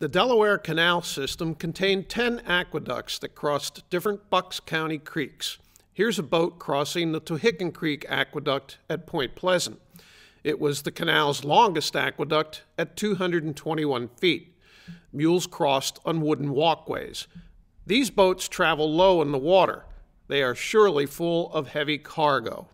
The Delaware Canal system contained 10 aqueducts that crossed different Bucks County creeks. Here's a boat crossing the Tohickon Creek Aqueduct at Point Pleasant. It was the canal's longest aqueduct at 221 feet. Mules crossed on wooden walkways. These boats travel low in the water. They are surely full of heavy cargo.